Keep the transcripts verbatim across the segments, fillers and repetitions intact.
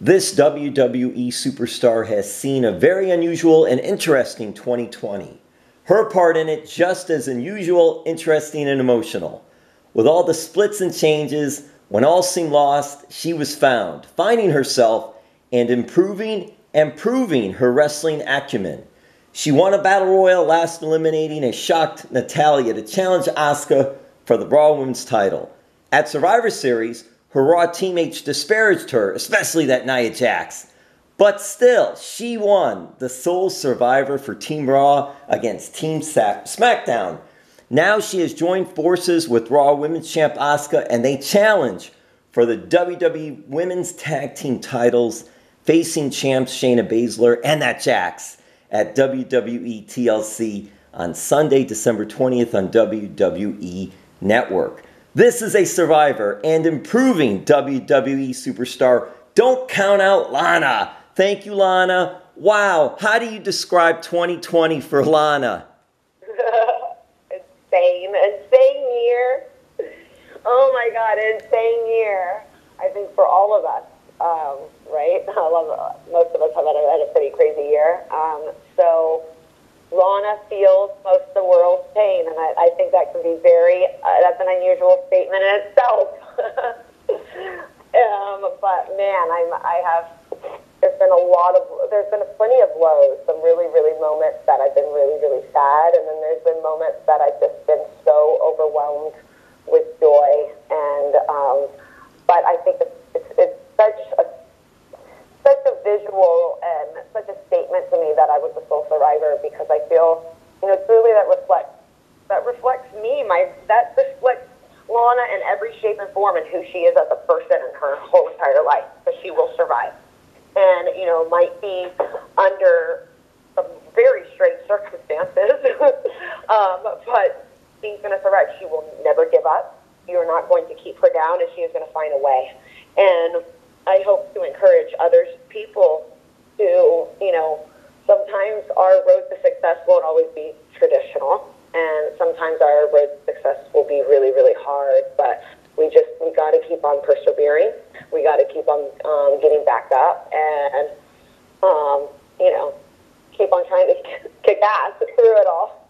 This W W E superstar has seen a very unusual and interesting twenty twenty. Her part in it just as unusual, interesting, and emotional. With all the splits and changes, when all seemed lost, she was found, finding herself and improving and proving her wrestling acumen. She won a battle royal, last eliminating a shocked Natalya to challenge Asuka for the Raw Women's title. At Survivor Series, her Raw teammates disparaged her, especially that Nia Jax. But still, she won, the sole survivor for Team Raw against Team SmackDown. Now she has joined forces with Raw Women's Champ Asuka, and they challenge for the W W E Women's Tag Team titles, facing champs Shayna Baszler and Nia Jax at W W E T L C on Sunday, December twentieth on W W E Network. This is a survivor and improving W W E superstar. Don't count out Lana. Thank you, Lana. Wow, how do you describe twenty twenty for Lana? Insane, insane year. Oh my God, insane year. I think for all of us, um, right? I love it. Most of us have had a pretty crazy year. Um, so Lana feels most of the world's pain, and I, I think that can be very, uh, that's an unusual statement in itself. um, but man, I'm, I have, there's been a lot of, there's been plenty of lows, some really, really moments that I've been really, really sad, and then there's been moments that I've just been so overwhelmed with joy, and, um, but I think it's, it's, it's such a, such a visual and such a statement to me that I was the sole survivor, because I feel, you know, truly that reflects that reflects me, my that reflects Lana in every shape and form and who she is as a person in her whole entire life. But she will survive, and you know, might be under some very strange circumstances, um, but she's going to survive. She will never give up. You're not going to keep her down, and she is going to find a way. And I hope to encourage others, people to, you know, sometimes our road to success won't always be traditional, and sometimes our road to success will be really, really hard, but we just, we got to keep on persevering. We got to keep on um, getting back up and, um, you know, keep on trying to kick ass through it all.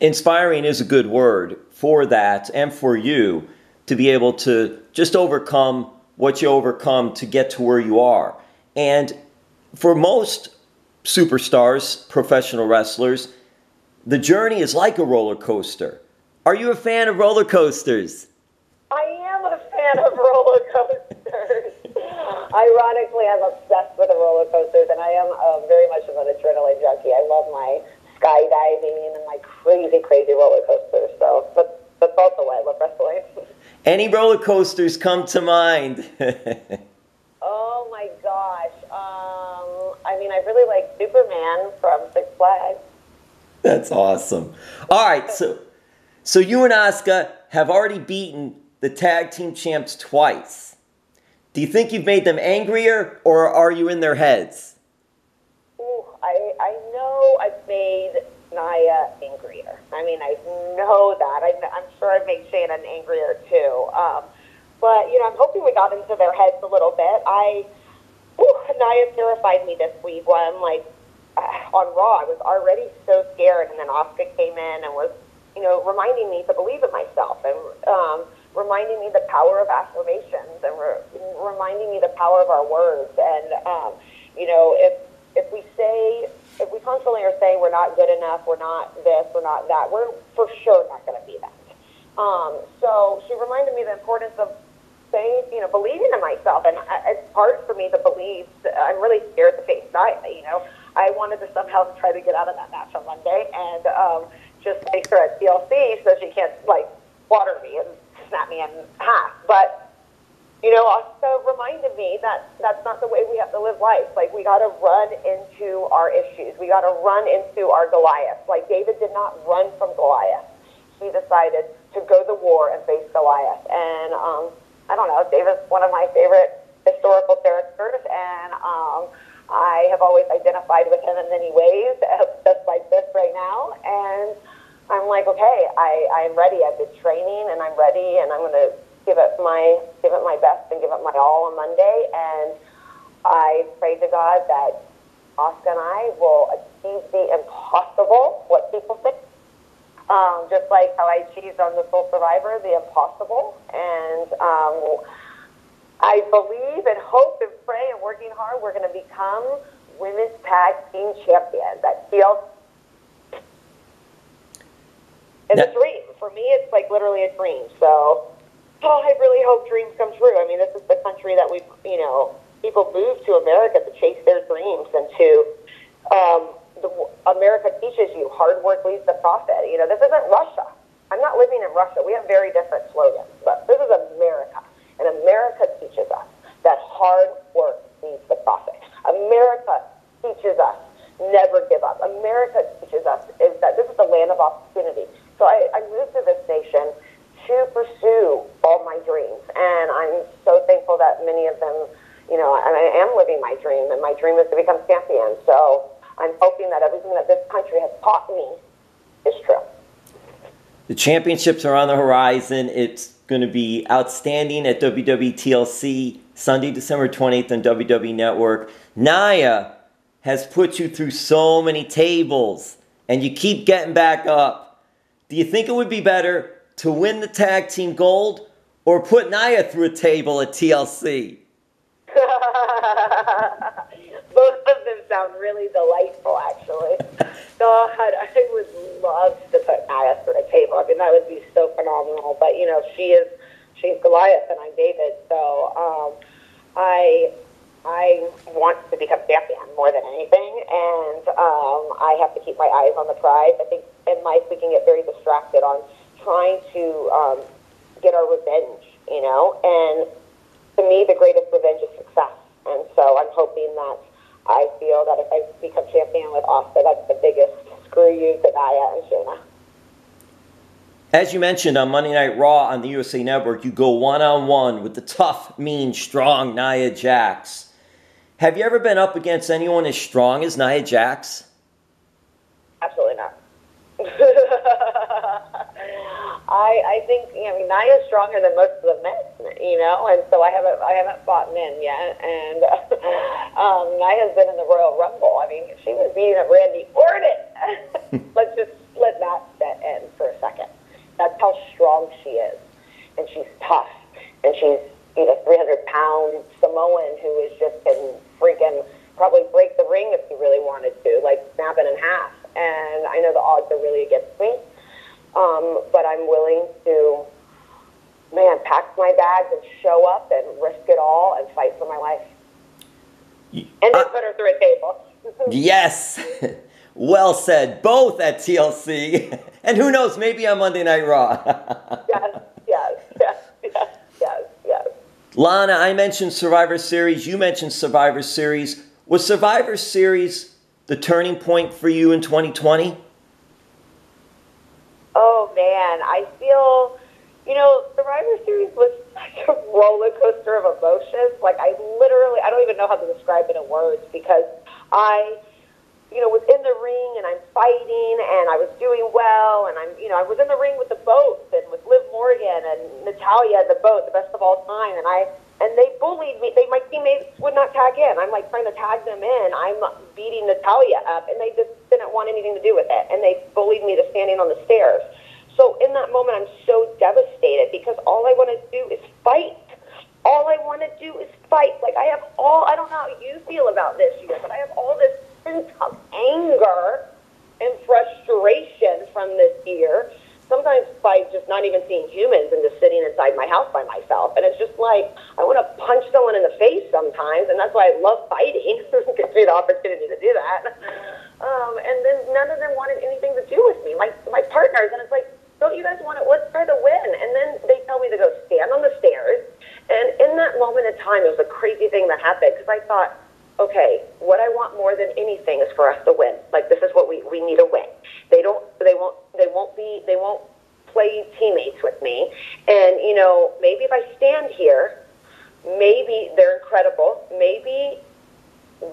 Inspiring is a good word for that, and for you to be able to just overcome what you overcome to get to where you are. And for most superstars, professional wrestlers, the journey is like a roller coaster. Are you a fan of roller coasters? I am a fan of roller coasters. Ironically, I'm obsessed with the roller coasters, and I am uh, very much of an adrenaline junkie. I love my skydiving and my crazy, crazy roller coasters. So that's, that's also why I love wrestling. Any roller coasters come to mind? Oh my gosh. Um, I mean, I really like Superman from Six Flags. That's awesome. All right, so so you and Asuka have already beaten the tag team champs twice. Do you think you've made them angrier, or are you in their heads? Ooh, I, I know I've made Nia angrier. I mean, I know that. I, I'm sure I made Shayna angrier too. Um, but, you know, I'm hoping we got into their heads a little bit. I, ooh, Nia terrified me this week when, like, uh, on Raw, I was already so scared, and then Asuka came in and was, you know, reminding me to believe in myself, and um, reminding me the power of affirmations, and re reminding me the power of our words. And, um, you know, if, if we say, if we constantly are saying we're not good enough, we're not this, we're not that, we're for sure not going to be that. Um, so she reminded me the importance of saying, you know, believing in myself. And it's hard for me to believe. I'm really scared to face Nia, you know. I wanted to somehow try to get out of that match on Monday and um, just make her at T L C so she can't, like, water me and snap me in half. But you know, also reminded me that that's not the way we have to live life. Like, we got to run into our issues. We got to run into our Goliath. Like, David did not run from Goliath. He decided to go to war and face Goliath. And um, I don't know, David's one of my favorite historical characters, and um, I have always identified with him in many ways, just like this right now. And I'm like, okay, I, I'm ready. I've been training, and I'm ready, and I'm going to give it my give it my best and give it my all on Monday, and I pray to God that Asuka and I will achieve the impossible, what people think. Um, just like how I achieved on the Soul Survivor, the impossible. And um, I believe and hope and pray and working hard, we're going to become women's tag team champions. That feels it's no. a dream. For me, it's like literally a dream. So oh, I really hope dreams come true. I mean, this is the country that we've, you know, people move to America to chase their dreams and to, um, the, America teaches you hard work leads to profit. You know, this isn't Russia. I'm not living in Russia. We have very different slogans, but this is America. And America teaches us that hard work leads to profit. America teaches us never give up. America teaches us is that this is the land of opportunity. So I, I moved to this nation to pursue all my dreams. And I'm so thankful that many of them, you know, and I am living my dream, and my dream is to become champion. So I'm hoping that everything that this country has taught me is true. The championships are on the horizon. It's going to be outstanding at W W E T L C Sunday, December twentieth on W W E Network. Nia has put you through so many tables, and you keep getting back up. Do you think it would be better to win the tag team gold or put Nia through a table at T L C? Both of them sound really delightful, actually. God, I would love to put Nia through a table. I mean, that would be so phenomenal. But, you know, she is, she's Goliath and I'm David. So um, I I want to become champion more than anything. And um, I have to keep my eyes on the prize. I think in life we can get very distracted on trying to um, get our revenge, you know. And to me, the greatest revenge is success. And so I'm hoping that I feel that if I become champion with Asuka, that's the biggest screw you to Nia and Shayna. As you mentioned, on Monday Night Raw on the U S A Network, you go one-on-one with the tough, mean, strong Nia Jax. Have you ever been up against anyone as strong as Nia Jax? Absolutely not. I, I think, you know, Nia is stronger than most of the men, you know, and so I haven't, I haven't fought men yet, and um, Nia's been in the Royal Rumble. I mean, she was beating up Randy Orton. Let's just let that set in for a second. That's how strong she is, and she's tough, and she's, you know, three hundred pound Samoan who has just been freaking, probably break the ring if he really wanted to, like snap it in half, and I know the odds are really against me. Um, but I'm willing to, man, pack my bags and show up and risk it all and fight for my life. And then uh, put her through a table. Yes. Well said. Both at T L C. And who knows, maybe on Monday Night Raw. Yes, yes, yes, yes, yes, yes. Lana, I mentioned Survivor Series. You mentioned Survivor Series. Was Survivor Series the turning point for you in twenty twenty? Oh, man, I feel, you know, Survivor Series was such a roller coaster of emotions. Like, I literally, I don't even know how to describe it in words, because I, you know, was in the ring and I'm fighting and I was doing well. And I'm, you know, I was in the ring with the boats and with Liv Morgan and Natalya, the boat, the best of all time. And I, and they bullied me. They, my teammates would not tag in. I'm like trying to tag them in. I'm beating Natalya up, and they just didn't want anything to do with it. And they bullied me to standing on the stairs. So in that moment, I'm so devastated because all I want to do is fight. All I want to do is fight. Like I have all, I don't know how you feel about this year, but I have all this sense of anger and frustration from this year. Sometimes by just not even seeing humans and just sitting inside my house by myself. And it's just like, I want to punch someone in the face sometimes. And that's why I love fighting. It gives me the opportunity to do that. Um, and then none of them wanted anything to do with me, my, my partners. And it's like, don't you guys want to, let's try to win. And then they tell me to go stand on the stairs. And in that moment in time, it was a crazy thing that happened. Because I thought, okay, what I want more than anything is for us to win. Like, this is what we, we need to win. They don't, they won't, they won't be, they won't play teammates with me. And, you know, maybe if I stand here, maybe they're incredible. Maybe,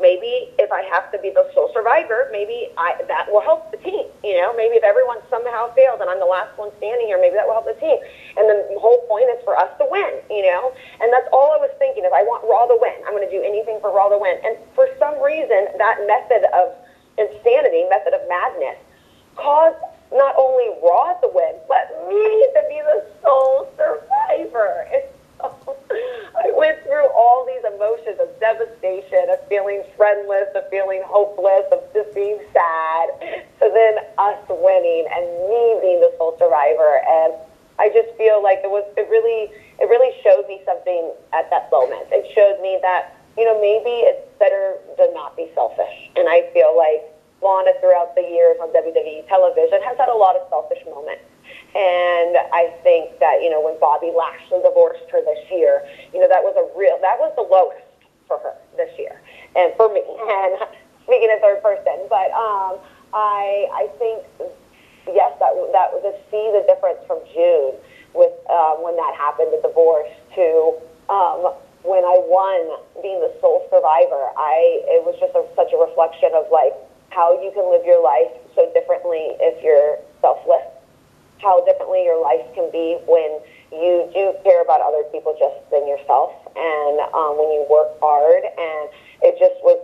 maybe if I have to be the sole survivor, maybe I, that will help the team. You know, maybe if everyone somehow fails and I'm the last one standing here, maybe that will help the team. And the whole point is for us to win, you know? And that's all I was thinking is I want Raw to win. I'm going to do anything for Raw to win. devastation, of feeling friendless, of feeling hopeless, of just being sad, to then us winning and me being the sole survivor. And I just feel like it was, it really, it really showed me something at that moment. It showed me that, you know, maybe it's better to not be selfish. And I feel like Lana throughout the years on W W E television has had a lot of selfish moments. And I think that, you know, when Bobby Lashley divorced her this year, you know, that was a real, that was the lowest for her this year and for me. And speaking in third person, but um, I I think, yes, that that was to see the difference from June with um, when that happened, the divorce, to um, when I won, being the sole survivor. I it was just a, such a reflection of like how you can live your life so differently if you're selfless. How differently your life can be when you do care about other people just than yourself, and um, when you work hard. And it just was,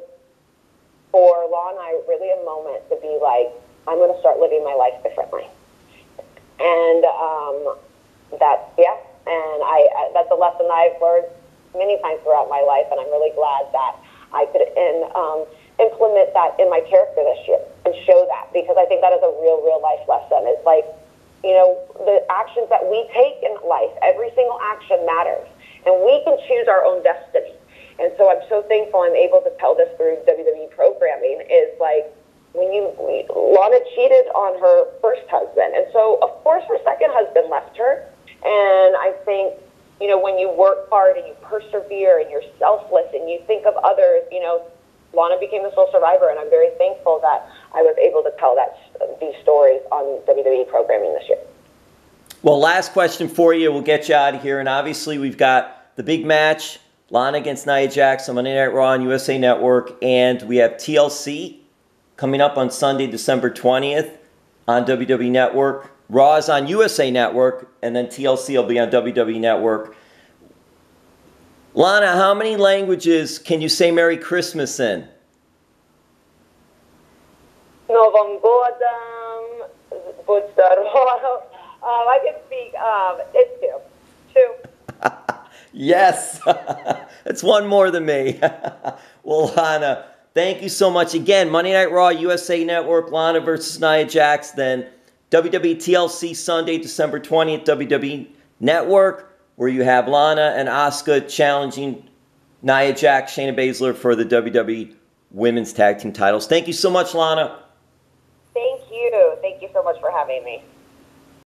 for Law and I, really a moment to be like, I'm going to start living my life differently. And um, that, yeah, and I, I that's a lesson that I've learned many times throughout my life, and I'm really glad that I could in, um, implement that in my character this year and show that, because I think that is a real, real life lesson. It's like, you know, the actions that we take in life, every single action matters. And we can choose our own destiny. And so I'm so thankful I'm able to tell this through W W E programming, is like, when you, we, Lana cheated on her first husband. And so, of course, her second husband left her. And I think, you know, when you work hard and you persevere and you're selfless and you think of others, you know, Lana became the sole survivor, and I'm very thankful that I was able to tell that these stories on W W E programming this year. Well, last question for you. We'll get you out of here. And obviously, we've got the big match, Lana against Nia Jax on Monday Night Raw on U S A Network, and we have T L C coming up on Sunday, December twentieth on W W E Network. Raw is on U S A Network, and then T L C will be on W W E Network. Lana, how many languages can you say Merry Christmas in? Novom Godam, Buzdaro. I can speak, um, it's two. Two. Yes. It's one more than me. Well, Lana, thank you so much. Again, Monday Night Raw, U S A Network, Lana versus Nia Jax. Then W W E T L C Sunday, December twentieth, W W E Network, where you have Lana and Asuka challenging Nia Jax, Shayna Baszler for the W W E Women's Tag Team titles. Thank you so much, Lana. Thank you. Thank you so much for having me.